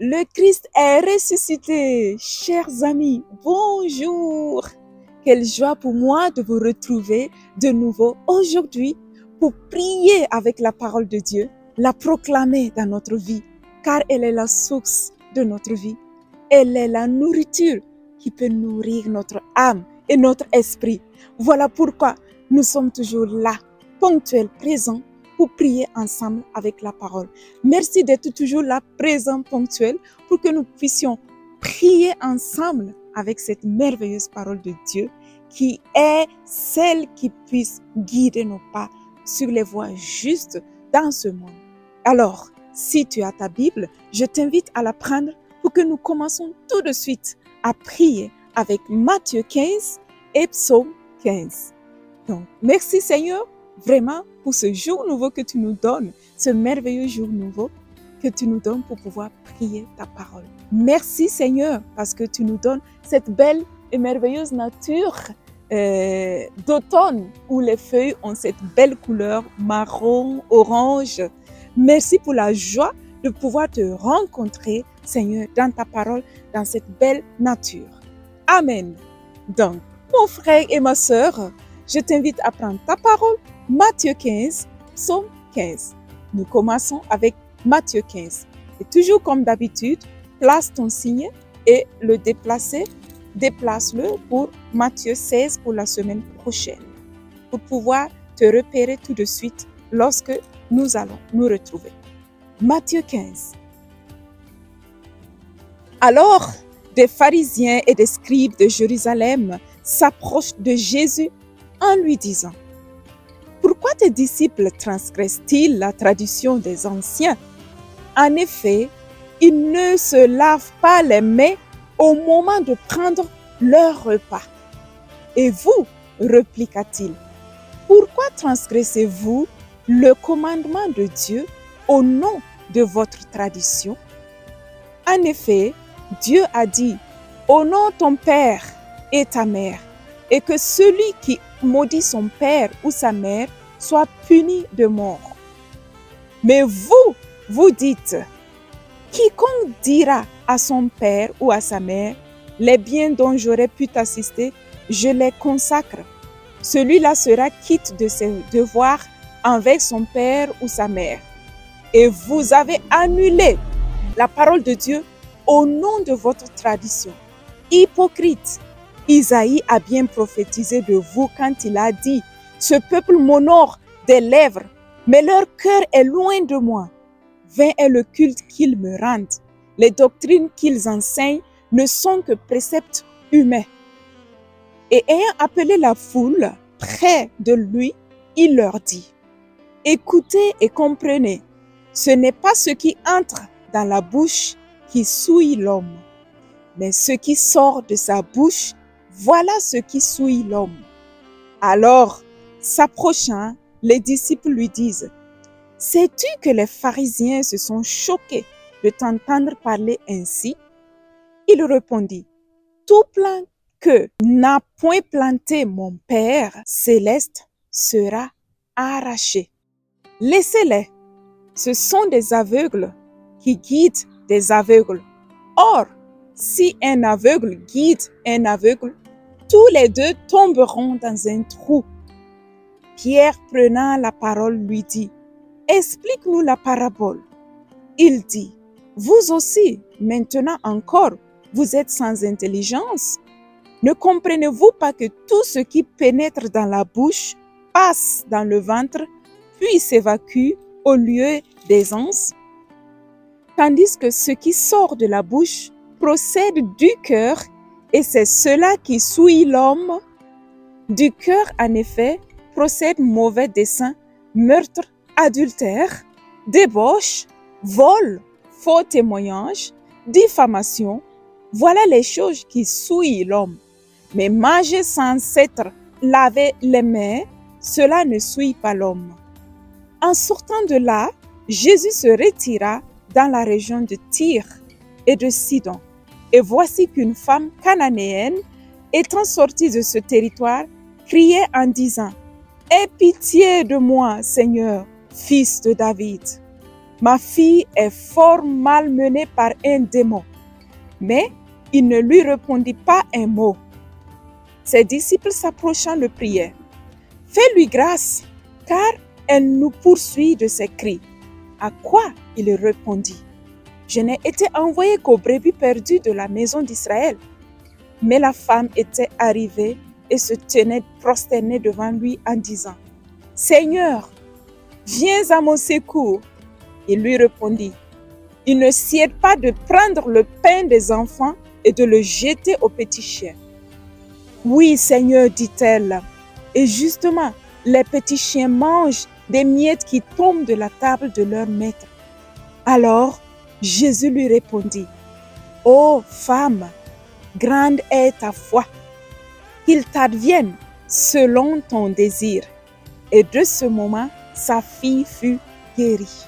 Le Christ est ressuscité, chers amis, bonjour! Quelle joie pour moi de vous retrouver de nouveau aujourd'hui pour prier avec la parole de Dieu, la proclamer dans notre vie, car elle est la source de notre vie. Elle est la nourriture qui peut nourrir notre âme et notre esprit. Voilà pourquoi nous sommes toujours là, ponctuels, présents, pour prier ensemble avec la parole. Merci d'être toujours là, présent, ponctuel, pour que nous puissions prier ensemble avec cette merveilleuse parole de Dieu qui est celle qui puisse guider nos pas sur les voies justes dans ce monde. Alors, si tu as ta Bible, je t'invite à la prendre pour que nous commençons tout de suite à prier avec Matthieu 15 et Psaume 15. Donc, merci Seigneur, vraiment, pour ce jour nouveau que tu nous donnes, ce merveilleux jour nouveau que tu nous donnes pour pouvoir prier ta parole. Merci Seigneur, parce que tu nous donnes cette belle et merveilleuse nature d'automne où les feuilles ont cette belle couleur marron, orange. Merci pour la joie de pouvoir te rencontrer, Seigneur, dans ta parole, dans cette belle nature. Amen. Donc, mon frère et ma sœur, je t'invite à prendre ta parole, Matthieu 15, Psaume 15. Nous commençons avec Matthieu 15. Et toujours comme d'habitude, place ton signe et le déplacer. Déplace-le pour Matthieu 16 pour la semaine prochaine, pour pouvoir te repérer tout de suite lorsque nous allons nous retrouver. Matthieu 15. Alors, des pharisiens et des scribes de Jérusalem s'approchent de Jésus en lui disant: « Pourquoi tes disciples transgressent-ils la tradition des anciens? En effet, ils ne se lavent pas les mains au moment de prendre leur repas. » Et vous, répliqua-t-il, pourquoi transgressez-vous le commandement de Dieu au nom de votre tradition? En effet, Dieu a dit: « Honore ton père et ta mère, et que celui qui maudit son père ou sa mère soit puni de mort. » Mais vous, vous dites: « Quiconque dira à son père ou à sa mère: « Les biens dont j'aurais pu t'assister, je les consacre. » Celui-là sera quitte de ses devoirs envers son père ou sa mère. Et vous avez annulé la parole de Dieu au nom de votre tradition. Hypocrite! Isaïe a bien prophétisé de vous quand il a dit: « Ce peuple m'honore des lèvres, mais leur cœur est loin de moi. Vain est le culte qu'ils me rendent. Les doctrines qu'ils enseignent ne sont que préceptes humains. » Et ayant appelé la foule près de lui, il leur dit: « Écoutez et comprenez, ce n'est pas ce qui entre dans la bouche qui souille l'homme, mais ce qui sort de sa bouche, voilà ce qui souille l'homme. » Alors, s'approchant, les disciples lui disent: « Sais-tu que les pharisiens se sont choqués de t'entendre parler ainsi ?» Il répondit: « Tout plant que n'a point planté mon Père céleste sera arraché. Laissez-les, ce sont des aveugles qui guident des aveugles. Or, si un aveugle guide un aveugle, tous les deux tomberont dans un trou. » Pierre, prenant la parole, lui dit: « Explique-nous la parabole. » Il dit: « Vous aussi, maintenant encore, vous êtes sans intelligence. Ne comprenez-vous pas que tout ce qui pénètre dans la bouche passe dans le ventre, puis s'évacue au lieu des anses? Tandis que ce qui sort de la bouche procède du cœur, et c'est cela qui souille l'homme. Du cœur, en effet, procèdent mauvais desseins, meurtre, adultère, débauche, vol, faux témoignage, diffamation. Voilà les choses qui souillent l'homme. Mais manger sans s'être lavé les mains, cela ne souille pas l'homme. » En sortant de là, Jésus se retira dans la région de Tyr et de Sidon. Et voici qu'une femme cananéenne, étant sortie de ce territoire, criait en disant: « Aie pitié de moi, Seigneur, fils de David. » Ma fille est fort malmenée par un démon. » Mais il ne lui répondit pas un mot. Ses disciples s'approchant le prièrent. « Fais-lui grâce, car elle nous poursuit de ses cris. » À quoi il répondit: « Je n'ai été envoyé qu'aux brebis perdues de la maison d'Israël. » Mais la femme était arrivée et se tenait prosternée devant lui en disant: « Seigneur, viens à mon secours. » Il lui répondit: « Il ne sied pas de prendre le pain des enfants et de le jeter aux petits chiens. » « Oui, Seigneur, dit-elle, et justement, les petits chiens mangent des miettes qui tombent de la table de leur maître. » Alors Jésus lui répondit: « Ô femme, grande est ta foi, qu'il t'advienne selon ton désir. » Et de ce moment, sa fille fut guérie.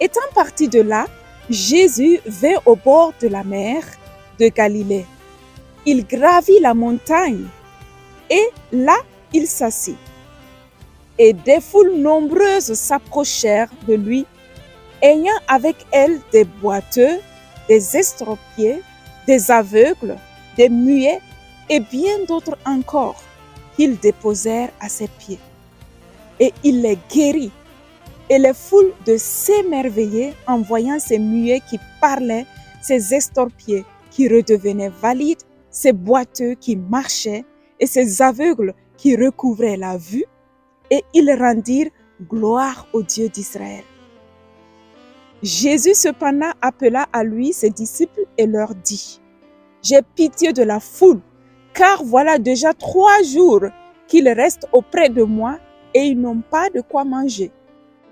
Étant parti de là, Jésus vint au bord de la mer de Galilée. Il gravit la montagne et là, il s'assit. Et des foules nombreuses s'approchèrent de lui, ayant avec elles des boiteux, des estropiés, des aveugles, des muets et bien d'autres encore qu'ils déposèrent à ses pieds. Et il les guérit. Et les foules de s'émerveillaient en voyant ces muets qui parlaient, ces estropiés qui redevenaient valides, ces boiteux qui marchaient et ces aveugles qui recouvraient la vue, et ils rendirent gloire au Dieu d'Israël. Jésus cependant appela à lui ses disciples et leur dit: « J'ai pitié de la foule, car voilà déjà 3 jours qu'ils restent auprès de moi et ils n'ont pas de quoi manger.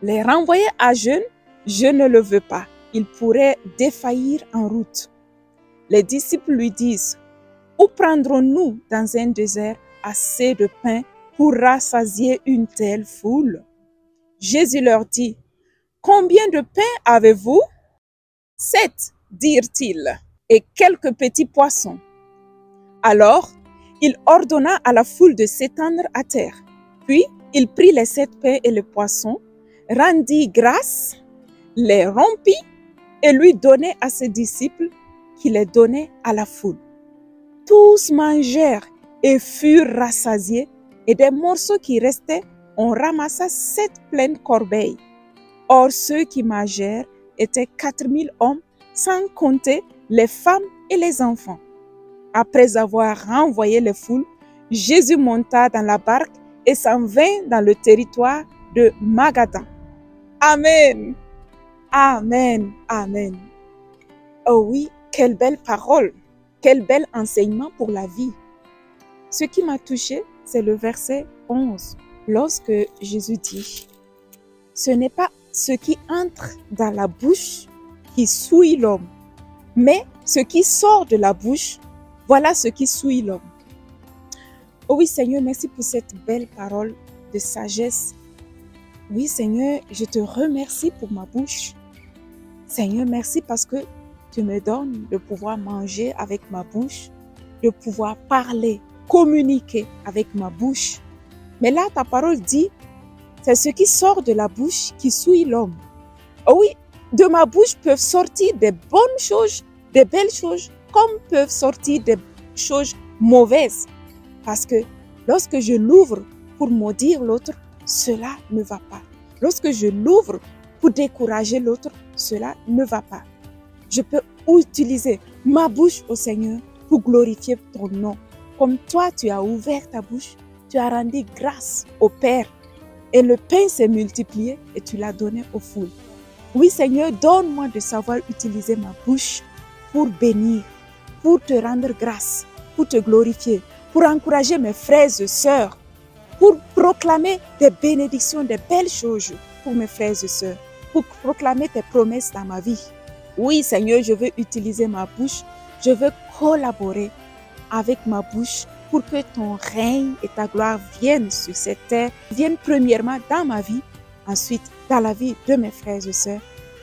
Les renvoyer à jeûne, je ne le veux pas, ils pourraient défaillir en route. » Les disciples lui disent: « Où prendrons-nous dans un désert assez de pain pour rassasier une telle foule ?» Jésus leur dit: « Combien de pain avez-vous » ? 7, dirent-ils, « et quelques petits poissons. » Alors, il ordonna à la foule de s'étendre à terre. Puis, il prit les 7 pains et les poissons, rendit grâce, les rompit et lui donnait à ses disciples qui les donnaient à la foule. Tous mangèrent et furent rassasiés, et des morceaux qui restaient, on ramassa 7 pleines corbeilles. Or ceux qui mangèrent étaient 4000 hommes, sans compter les femmes et les enfants. Après avoir renvoyé les foules, Jésus monta dans la barque et s'en vint dans le territoire de Magadan. Amen, amen, amen. Oh oui, quelle belle parole, quel bel enseignement pour la vie. Ce qui m'a touchée, c'est le verset 11, lorsque Jésus dit: « Ce n'est pas ce qui entre dans la bouche qui souille l'homme, mais ce qui sort de la bouche, voilà ce qui souille l'homme. » Oh oui Seigneur, merci pour cette belle parole de sagesse. Oui Seigneur, je te remercie pour ma bouche. Seigneur, merci parce que tu me donnes de pouvoir manger avec ma bouche, de pouvoir parler, communiquer avec ma bouche. Mais là, ta parole dit, c'est ce qui sort de la bouche qui souille l'homme. Oh oui, de ma bouche peuvent sortir des bonnes choses, des belles choses, comme peuvent sortir des choses mauvaises. Parce que lorsque je l'ouvre pour maudire l'autre, cela ne va pas. Lorsque je l'ouvre pour décourager l'autre, cela ne va pas. Je peux utiliser ma bouche au Seigneur pour glorifier ton nom. Comme toi, tu as ouvert ta bouche, tu as rendu grâce au Père. Et le pain s'est multiplié et tu l'as donné aux foules. Oui Seigneur, donne-moi de savoir utiliser ma bouche pour bénir, pour te rendre grâce, pour te glorifier, pour encourager mes frères et sœurs, pour proclamer des bénédictions, des belles choses pour mes frères et sœurs, pour proclamer tes promesses dans ma vie. Oui Seigneur, je veux utiliser ma bouche, je veux collaborer avec ma bouche pour que ton règne et ta gloire viennent sur cette terre, viennent premièrement dans ma vie, ensuite dans la vie de mes frères et sœurs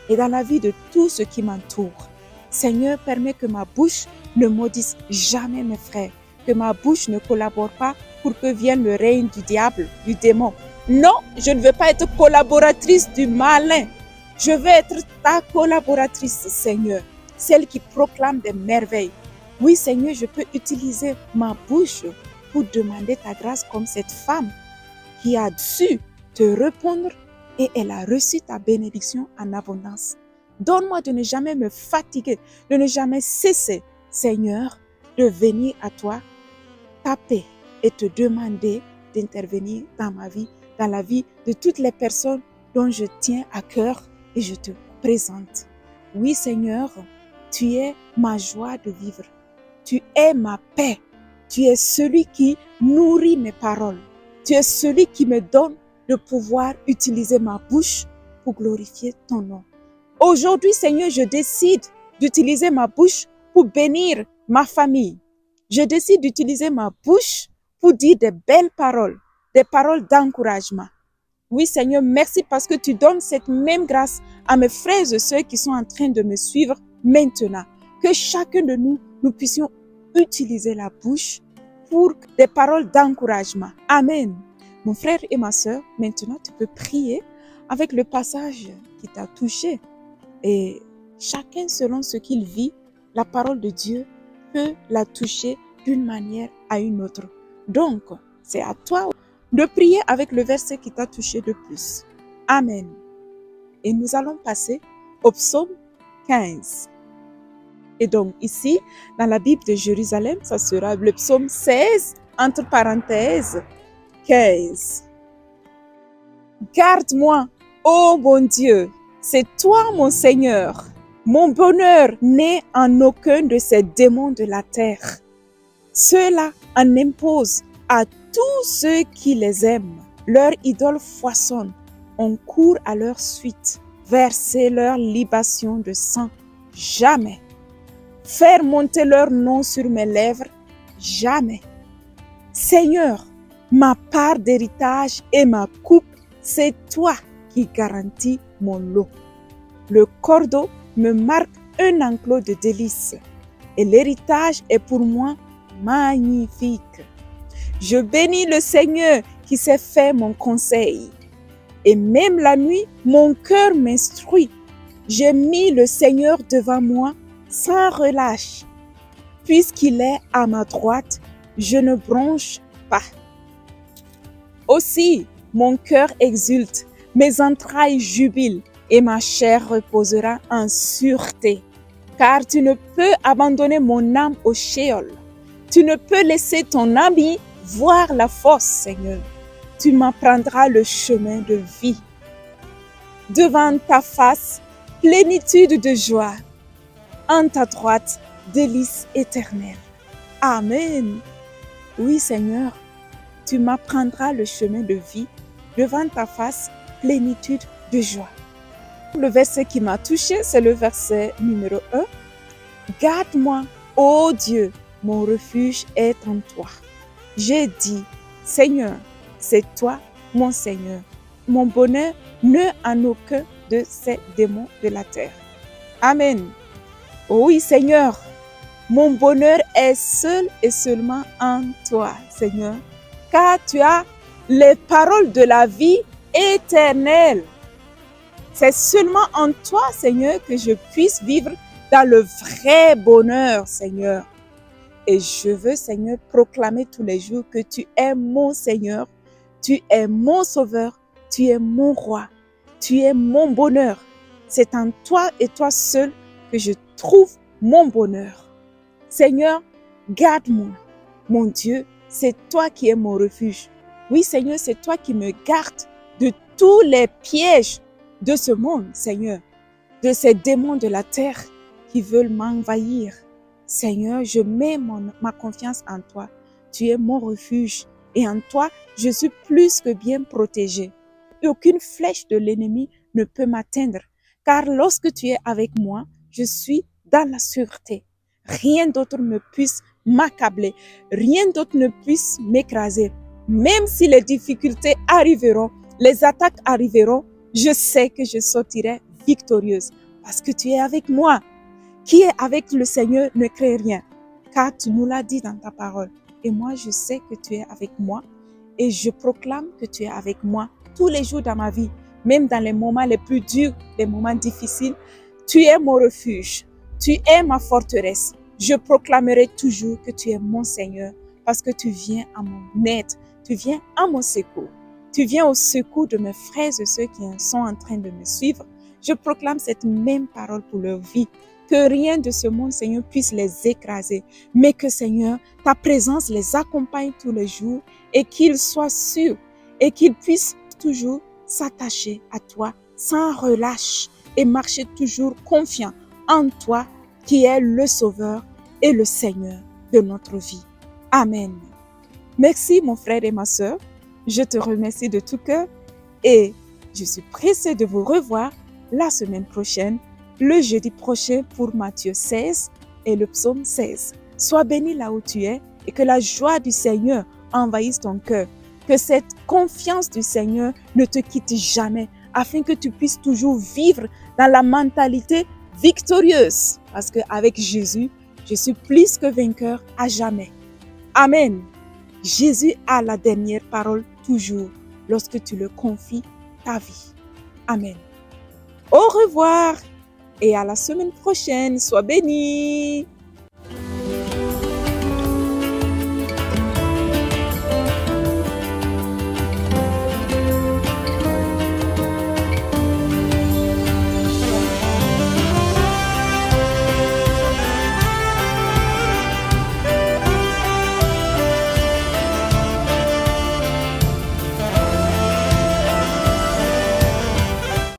et dans la vie de tout ce qui m'entoure. Seigneur, permets que ma bouche ne maudisse jamais mes frères, que ma bouche ne collabore pas pour que vienne le règne du diable, du démon. Non, je ne veux pas être collaboratrice du malin. Je veux être ta collaboratrice, Seigneur, celle qui proclame des merveilles. Oui, Seigneur, je peux utiliser ma bouche pour demander ta grâce comme cette femme qui a su te répondre et elle a reçu ta bénédiction en abondance. Donne-moi de ne jamais me fatiguer, de ne jamais cesser, Seigneur, de venir à toi, taper et te demander d'intervenir dans ma vie, dans la vie de toutes les personnes dont je tiens à cœur et je te présente. Oui, Seigneur, tu es ma joie de vivre. Tu es ma paix. Tu es celui qui nourrit mes paroles. Tu es celui qui me donne de pouvoir utiliser ma bouche pour glorifier ton nom. Aujourd'hui, Seigneur, je décide d'utiliser ma bouche pour bénir ma famille. Je décide d'utiliser ma bouche pour dire des belles paroles, des paroles d'encouragement. Oui, Seigneur, merci parce que tu donnes cette même grâce à mes frères et ceux qui sont en train de me suivre maintenant. Que chacun de nous, nous puissions utiliser la bouche pour des paroles d'encouragement. Amen. Mon frère et ma sœur, maintenant tu peux prier avec le passage qui t'a touché. Et chacun selon ce qu'il vit, la parole de Dieu peut la toucher d'une manière à une autre. Donc, c'est à toi de prier avec le verset qui t'a touché de plus. Amen. Et nous allons passer au psaume 15. Et donc ici, dans la Bible de Jérusalem, ça sera le psaume 16, entre parenthèses, 15. Garde-moi, ô mon Dieu, c'est toi mon Seigneur. Mon bonheur n'est en aucun de ces démons de la terre. Ceux-là en imposent à tous ceux qui les aiment. Leur idole foisonne, on court à leur suite. Verser leur libation de sang, jamais. Faire monter leur nom sur mes lèvres, jamais. Seigneur, ma part d'héritage et ma coupe, c'est toi qui garantis mon lot. Le cordeau me marque un enclos de délices et l'héritage est pour moi magnifique. Je bénis le Seigneur qui s'est fait mon conseil et même la nuit, mon cœur m'instruit. J'ai mis le Seigneur devant moi sans relâche. Puisqu'il est à ma droite, je ne bronche pas. Aussi, mon cœur exulte, mes entrailles jubilent et ma chair reposera en sûreté. Car tu ne peux abandonner mon âme au shéol. Tu ne peux laisser ton ami voir la fosse, Seigneur. Tu m'apprendras le chemin de vie. Devant ta face, plénitude de joie. En ta droite, délices éternelles. Amen. Oui, Seigneur, tu m'apprendras le chemin de vie. Devant ta face, plénitude de joie. Le verset qui m'a touché, c'est le verset numéro 1. Garde-moi, ô Dieu, mon refuge est en toi. J'ai dit, Seigneur, c'est toi, mon Seigneur. Mon bonheur ne en aucun de ces démons de la terre. Amen. Oui, Seigneur, mon bonheur est seul et seulement en toi, Seigneur, car tu as les paroles de la vie éternelle. C'est seulement en toi, Seigneur, que je puisse vivre dans le vrai bonheur, Seigneur. Et je veux, Seigneur, proclamer tous les jours que tu es mon Seigneur, tu es mon Sauveur, tu es mon Roi, tu es mon bonheur. C'est en toi et toi seul que je trouve mon bonheur. Seigneur, garde-moi. Mon Dieu, c'est toi qui es mon refuge. Oui, Seigneur, c'est toi qui me gardes de tous les pièges de ce monde, Seigneur, de ces démons de la terre qui veulent m'envahir. Seigneur, je mets ma confiance en toi. Tu es mon refuge et en toi, je suis plus que bien protégé. Aucune flèche de l'ennemi ne peut m'atteindre, car lorsque tu es avec moi, je suis dans la sûreté. Rien d'autre ne puisse m'accabler. Rien d'autre ne puisse m'écraser. Même si les difficultés arriveront, les attaques arriveront, je sais que je sortirai victorieuse parce que tu es avec moi. Qui est avec le Seigneur ne crée rien, car tu nous l'as dit dans ta parole. Et moi, je sais que tu es avec moi et je proclame que tu es avec moi tous les jours dans ma vie. Même dans les moments les plus durs, les moments difficiles, tu es mon refuge, tu es ma forteresse. Je proclamerai toujours que tu es mon Seigneur parce que tu viens à mon aide, tu viens à mon secours. Tu viens au secours de mes frères et ceux qui sont en train de me suivre. Je proclame cette même parole pour leur vie. Que rien de ce monde, Seigneur, puisse les écraser, mais que, Seigneur, ta présence les accompagne tous les jours et qu'ils soient sûrs et qu'ils puissent toujours s'attacher à toi sans relâche et marcher toujours confiants en toi qui est le Sauveur et le Seigneur de notre vie. Amen. Merci mon frère et ma sœur, je te remercie de tout cœur et je suis pressée de vous revoir la semaine prochaine. Le jeudi prochain pour Matthieu 16 et le psaume 16. Sois béni là où tu es et que la joie du Seigneur envahisse ton cœur. Que cette confiance du Seigneur ne te quitte jamais afin que tu puisses toujours vivre dans la mentalité victorieuse. Parce qu'avec Jésus, je suis plus que vainqueur à jamais. Amen. Jésus a la dernière parole toujours lorsque tu le confies ta vie. Amen. Au revoir. Et à la semaine prochaine, sois bénis!